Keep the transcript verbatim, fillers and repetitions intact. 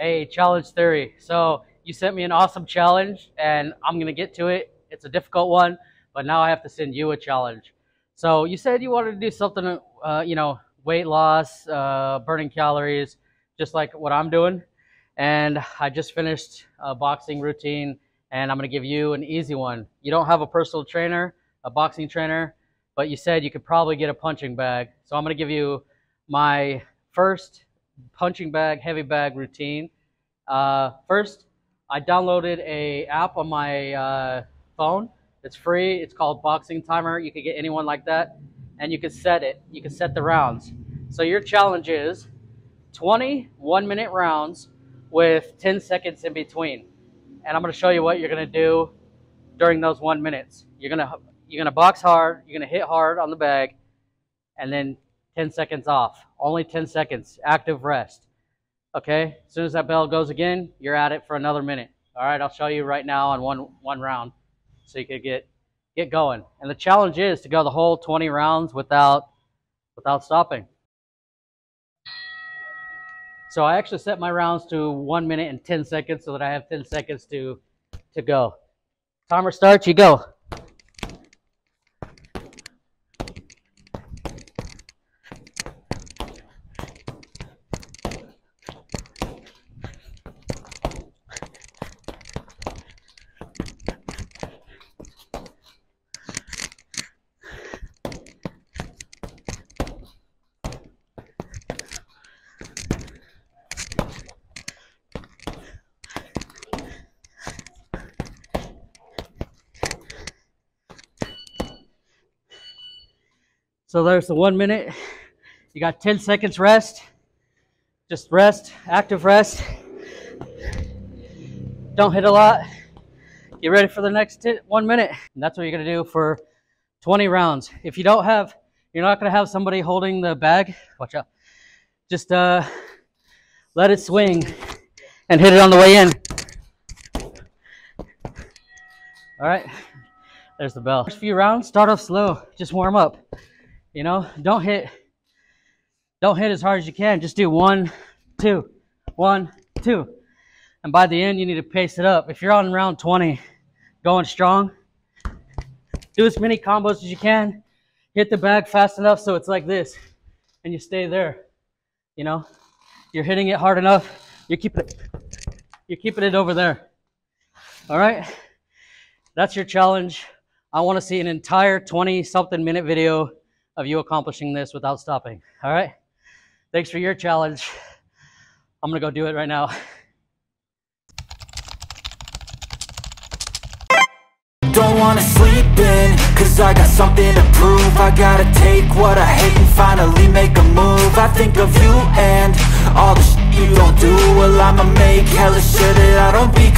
Hey, Challenge Theory. So you sent me an awesome challenge and I'm going to get to it. It's a difficult one, but now I have to send you a challenge. So you said you wanted to do something, uh, you know, weight loss, uh, burning calories, just like what I'm doing. And I just finished a boxing routine and I'm going to give you an easy one. You don't have a personal trainer, a boxing trainer, but you said you could probably get a punching bag. So I'm going to give you my first punching bag, heavy bag routine. Uh, first, I downloaded a app on my uh, phone. It's free. It's called Boxing Timer. You could get anyone like that, and you can set it. You can set the rounds. So your challenge is twenty one minute rounds with ten seconds in between. And I'm going to show you what you're going to do during those one minutes. You're going to you're going to box hard. You're going to hit hard on the bag, and then ten seconds off. Only ten seconds. Active rest. Okay? As soon as that bell goes again, you're at it for another minute. All right? I'll show you right now on one one round so you can get get going. And the challenge is to go the whole twenty rounds without without stopping. So I actually set my rounds to one minute and ten seconds so that I have ten seconds to to go. Timer starts, you go. So there's the one minute. You got ten seconds rest. Just rest, active rest. Don't hit a lot. Get ready for the next one minute. And that's what you're gonna do for twenty rounds. If you don't have, you're not gonna have somebody holding the bag, watch out. Just uh, let it swing and hit it on the way in. All right, there's the bell. First few rounds, start off slow, just warm up. You know, don't hit, don't hit as hard as you can. Just do one, two, one, two. And by the end, you need to pace it up. If you're on round twenty, going strong, do as many combos as you can. Hit the bag fast enough so it's like this, and you stay there. You know, you're hitting it hard enough. You're keeping it, you're keeping it over there. All right, that's your challenge. I want to see an entire twenty-something minute video of you accomplishing this without stopping. All right? Thanks for your challenge. I'm gonna go do it right now. Don't wanna sleep in, cause I got something to prove. I gotta take what I hate and finally make a move. I think of you and all the shit you don't do. Well, I'ma make hella sure that I don't become